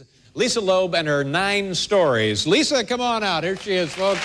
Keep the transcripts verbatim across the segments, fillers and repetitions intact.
is Lisa Loeb and her Nine Stories. Lisa, come on out. Here she is, folks.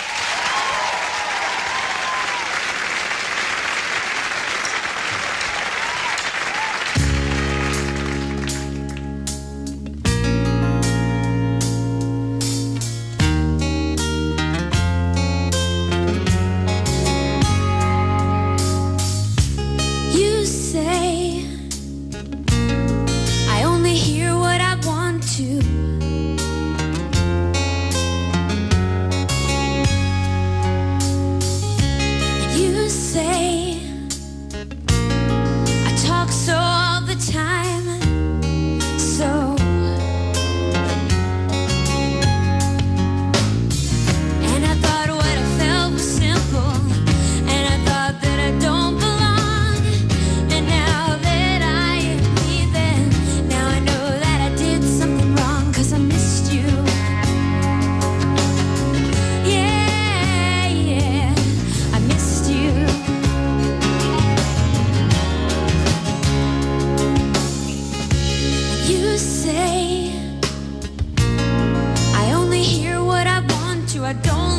I don't